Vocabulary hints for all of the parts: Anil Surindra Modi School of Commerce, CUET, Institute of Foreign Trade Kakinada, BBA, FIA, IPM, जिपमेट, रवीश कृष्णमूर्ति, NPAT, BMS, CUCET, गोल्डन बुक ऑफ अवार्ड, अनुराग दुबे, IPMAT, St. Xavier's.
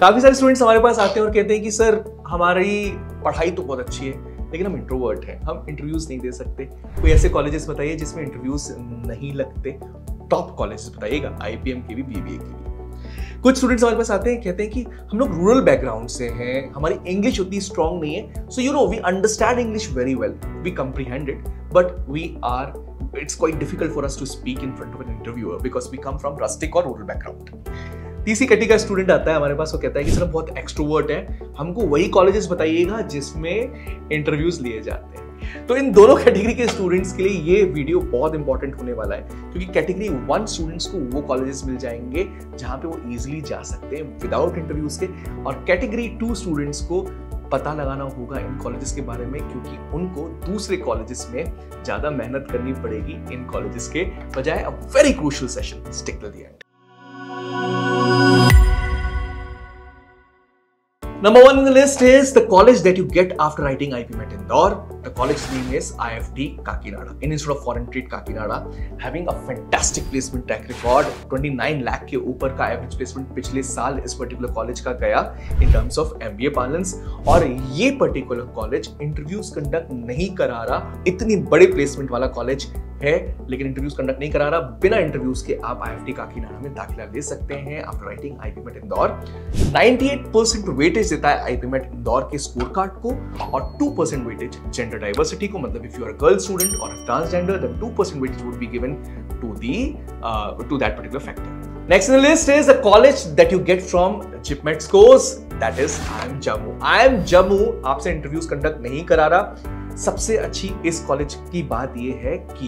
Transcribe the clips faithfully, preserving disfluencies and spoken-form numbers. काफ़ी सारे स्टूडेंट्स हमारे पास आते हैं और कहते हैं कि सर हमारी पढ़ाई तो बहुत अच्छी है लेकिन हम इंट्रोवर्ट हैं, हम इंटरव्यूज़ नहीं दे सकते। कोई ऐसे कॉलेजेस बताइए जिसमें इंटरव्यूज़ नहीं लगते, टॉप कॉलेजेस बताइएगा, आई पी एम के भी, बी बी ए के भी। कुछ स्टूडेंट्स हमारे पास आते हैं कहते हैं कि हम लोग रूरल बैकग्राउंड से हैं, हमारी इंग्लिश उतनी स्ट्रांग नहीं है, so you know we understand English very well, we comprehend it but we are it's quite difficult for us to speak in front of an interviewer because we come from rustic और rural background. तीसरी category का student आता है हमारे पास, वो कहता है कि सर बहुत एक्सट्रोवर्ट है, हमको वही कॉलेजेस बताइएगा जिसमें इंटरव्यूज लिए जाते हैं। तो इन दोनों कैटेगरी के स्टूडेंट्स के लिए ये वीडियो बहुत इंपॉर्टेंट होने वाला है क्योंकि कैटेगरी वन स्टूडेंट्स को वो कॉलेजेस मिल जाएंगे जहां पे वो इजीली जा सकते हैं विदाउट इंटरव्यूज के, और कैटेगरी टू स्टूडेंट्स को पता लगाना होगा इन कॉलेजेस के बारे में क्योंकि उनको दूसरे कॉलेजेस में ज्यादा मेहनत करनी पड़ेगी इन कॉलेजेस के बजाय। A very crucial session, stick to the end. Number one in the list is the college that you get after writing I P M A T Indore. The college name is I F T Kakinada, Institute of Foreign Trade Kakinada, having a fantastic placement track record. twenty-nine lakh के ऊपर का average placement पिछले साल इस particular college का गया in terms of M B A parlance, और ये particular college interviews conduct नहीं करा रहा। इतनी बड़े placement वाला college है लेकिन इंटरव्यूज कंडक्ट नहीं करा रहा। बिना इंटरव्यूज के आप आईएफटी काकीनाडा में दाखिला ले सकते हैं आफ्टर राइटिंग आईपीमेट इंदौर। अट्ठानवे परसेंट वेटेज देता है आईपीमेट इंदौर के स्कोर कार्ड को और two percent weightage gender diversity को, मतलब if you are girl student और transgender then two percent weightage would be given to the two that particular factor. Next in the list is the college that you get from जिपमेट scores, that is I M Jammu. I M Jammu आपसे interviews conduct नहीं करा रहा। सबसे अच्छी इस college की बात यह है कि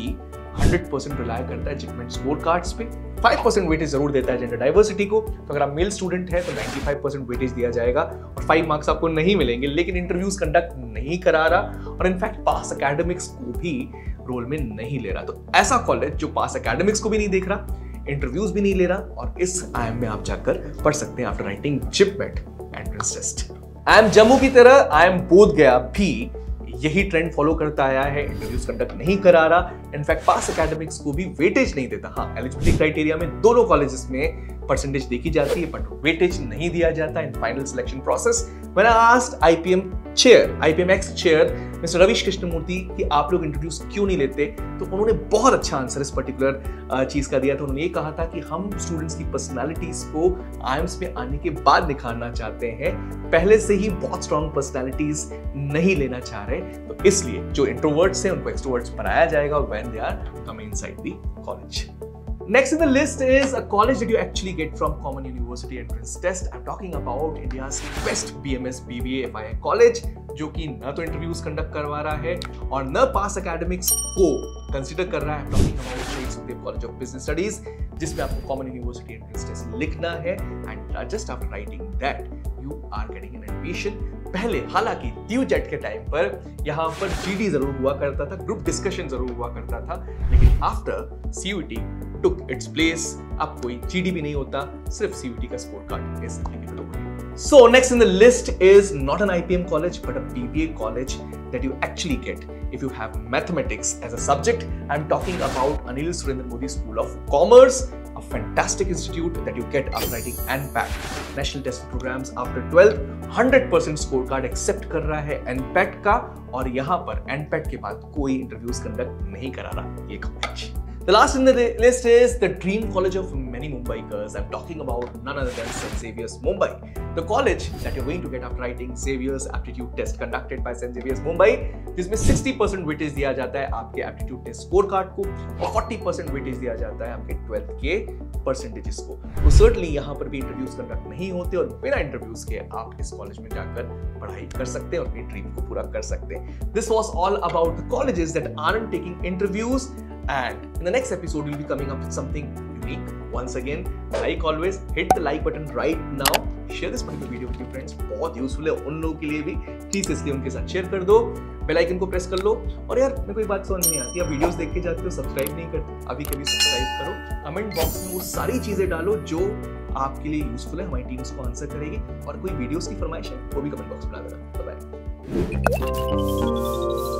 हंड्रेड परसेंट रिलाय करता है जिपमेट स्कोर कार्ड्स पे। फाइव परसेंट वेटेज जरूर देता है जेंडर डाइवर्सिटी को, तो अगर आप मेल स्टूडेंट हैं तो नाइंटी फाइव परसेंट वेटेज दिया जाएगा और फाइव मार्क्स आपको नहीं मिलेंगे, लेकिन इंटरव्यूज कंडक्ट नहीं करा रहा और इनफैक्ट पास एकेडमिक्स को भी रोल में नहीं ले रहा। तो ऐसा कॉलेज जो पास एकेडमिक्स को भी नहीं देख रहा, इंटरव्यूज भी नहीं ले रहा, और इस आई एम में आप जाकर पढ़ सकते हैं after writing जिपमेट entrance test. I M Jammu की तरह आई एम बोध गया भी यही ट्रेंड फॉलो करता आया है, इंटरव्यूज कंडक्ट नहीं करा रहा, इनफैक्ट पास एकेडमिक्स को भी वेटेज नहीं देता। हाँ, एलिजिबिलिटी क्राइटेरिया में दोनों कॉलेजेस में परसेंटेज देखी जाती है बट वेटेज नहीं दिया जाता in final selection process. When I asked IPM chair, IPM ex chair mister रवीश कृष्णमूर्ति कि आप लोग इंटरव्यूज क्यों नहीं लेते, तो उन्होंने बहुत अच्छा आंसर इस पर्टिकुलर चीज का दिया था। उन्होंने ये कहा था कि हम स्टूडेंट्स की पर्सनालिटीज को आईएम्स में आने के बाद निखारना चाहते हैं, पहले से ही बहुत स्ट्रॉन्ग पर्सनालिटीज नहीं लेना चाह रहे, तो इसलिए जो इंट्रोवर्ट्स हैं उनको एक्सट्रोवर्ट्स बनाया जाएगा when they are coming inside the college. Next in the list is a college that you actually get from common university entrance test. I'm talking about India's best B M S, B B A, F I A college, जो कि न तो interviews conduct करवा रहा है और न पास academics को कंसिडर कर रहा है। I'm talking about Saint Xavier's College of Business Studies, जिसमें आपको कॉमन यूनिवर्सिटी एंट्रेंस टेस्ट लिखना है and just after writing that you are getting an admission. पहले हालांकि क्यूजेट के टाइम पर यहाँ पर जीडी जरूर हुआ करता था, ग्रुप डिस्कशन जरूर हुआ करता था, लेकिन after CUET took its place अब कोई जीडी भी नहीं होता, सिर्फ सीयूईटी का score card is applicable. So next in the list is not an IPM college but a BBA college that you actually get if you have mathematics as a subject. I'm talking about Anil Surindra Modi School of Commerce, a fantastic institute that you get after writing N P A T, National Test Programs after twelfth, hundred percent score card accept कर रहा है N P A T का और यहाँ पर N P A T के बाद कोई इंटरव्यूज कंडक्ट नहीं करा रहा ये college. The last in the list is the dream college of many Mumbaikers. I'm talking about none other than Saint Xavier's Mumbai. The college that you're going to get after writing Xavier's aptitude test conducted by Saint Xavier's Mumbai, जिसमें sixty percent weightage दिया जाता है आपके aptitude test score card को और forty percent weightage दिया जाता है आपके ट्वेल्थ के परसेंटेजेस को। तो सर्टनली यहाँ पर भी इंटरव्यूज कंडक्ट नहीं होते और बिना इंटरव्यूज के आप इस कॉलेज में जाकर पढ़ाई कर सकते हैं और अपनी ड्रीम को पूरा कर सकते हैं। This was all about the colleges that aren't taking interviews, and in the next episode we'll be coming up with something unique. Once again, like always, hit the like button right now, share this particular video with your friends, बहुत useful है उन लोगों के लिए भी, please इसलिए उनके साथ share कर दो, बेल आइकन को प्रेस कर लो। और यार मेरे को एक बात समझ नहीं आती, आप वीडियोस देख के जाते हो सब्सक्राइब नहीं करते, अभी कभी सब्सक्राइब करो, कमेंट बॉक्स में वो सारी चीजें डालो जो आपके लिए यूजफुल है, हमारी टीम उसको आंसर करेगी, और कोई वीडियोस की फरमाइश है वो भी कमेंट बॉक्स में डाल देना। Bye bye.